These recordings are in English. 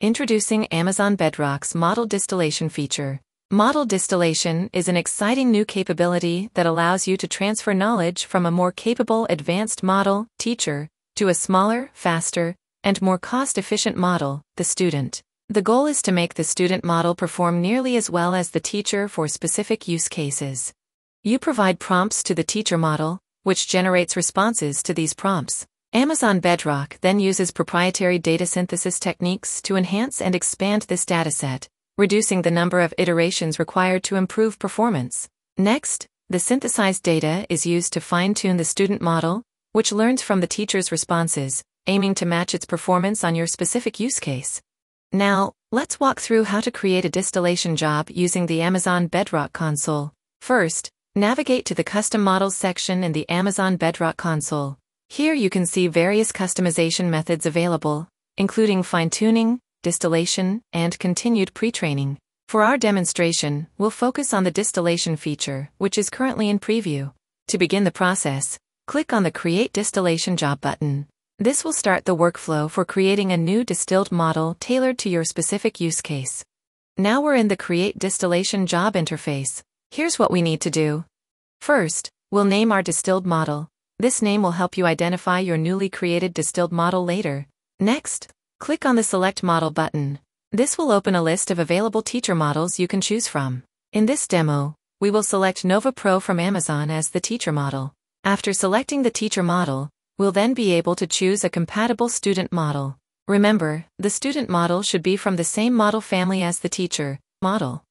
Introducing Amazon Bedrock's Model Distillation feature. Model Distillation is an exciting new capability that allows you to transfer knowledge from a more capable advanced model, teacher, to a smaller, faster, and more cost-efficient model, the student. The goal is to make the student model perform nearly as well as the teacher for specific use cases. You provide prompts to the teacher model, which generates responses to these prompts. Amazon Bedrock then uses proprietary data synthesis techniques to enhance and expand this dataset, reducing the number of iterations required to improve performance. Next, the synthesized data is used to fine-tune the student model, which learns from the teacher's responses, aiming to match its performance on your specific use case. Now, let's walk through how to create a distillation job using the Amazon Bedrock console. First, navigate to the Custom Models section in the Amazon Bedrock console. Here you can see various customization methods available, including fine-tuning, distillation, and continued pre-training. For our demonstration, we'll focus on the distillation feature, which is currently in preview. To begin the process, click on the Create Distillation Job button. This will start the workflow for creating a new distilled model tailored to your specific use case. Now we're in the Create Distillation Job interface. Here's what we need to do. First, we'll name our distilled model. This name will help you identify your newly created distilled model later. Next, click on the Select Model button. This will open a list of available teacher models you can choose from. In this demo, we will select Nova Pro from Amazon as the teacher model. After selecting the teacher model, we'll then be able to choose a compatible student model. Remember, the student model should be from the same model family as the teacher model.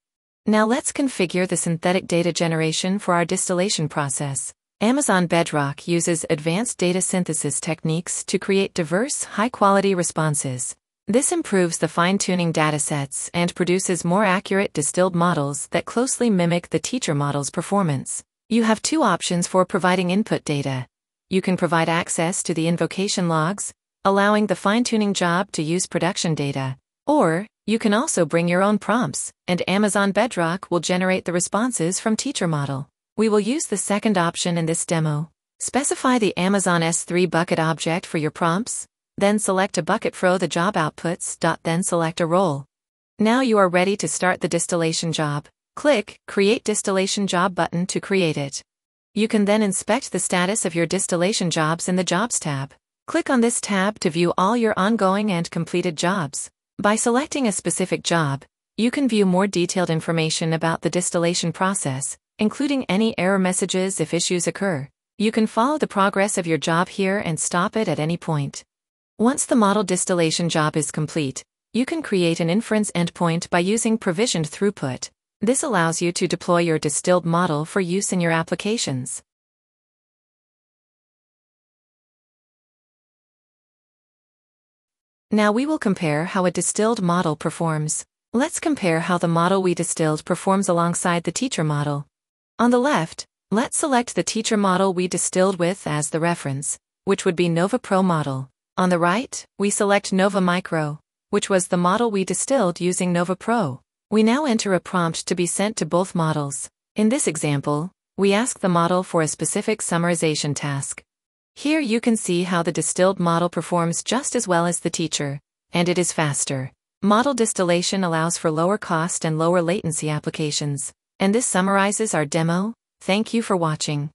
Now let's configure the synthetic data generation for our distillation process. Amazon Bedrock uses advanced data synthesis techniques to create diverse, high-quality responses. This improves the fine-tuning datasets and produces more accurate distilled models that closely mimic the teacher model's performance. You have two options for providing input data. You can provide access to the invocation logs, allowing the fine-tuning job to use production data. Or, you can also bring your own prompts, and Amazon Bedrock will generate the responses from teacher model. We will use the second option in this demo. Specify the Amazon S3 bucket object for your prompts, then select a bucket for the job outputs, then select a role. Now you are ready to start the distillation job. Click Create Distillation Job button to create it. You can then inspect the status of your distillation jobs in the Jobs tab. Click on this tab to view all your ongoing and completed jobs. By selecting a specific job, you can view more detailed information about the distillation process, including any error messages if issues occur. You can follow the progress of your job here and stop it at any point. Once the model distillation job is complete, you can create an inference endpoint by using provisioned throughput. This allows you to deploy your distilled model for use in your applications. Now we will compare how a distilled model performs. Let's compare how the model we distilled performs alongside the teacher model. On the left, let's select the teacher model we distilled with as the reference, which would be Nova Pro model. On the right, we select Nova Micro, which was the model we distilled using Nova Pro. We now enter a prompt to be sent to both models. In this example, we ask the model for a specific summarization task. Here you can see how the distilled model performs just as well as the teacher, and it is faster. Model distillation allows for lower cost and lower latency applications. And this summarizes our demo. Thank you for watching.